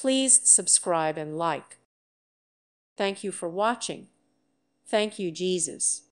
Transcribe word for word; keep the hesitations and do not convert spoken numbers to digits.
Please subscribe and like. Thank you for watching. Thank you, Jesus.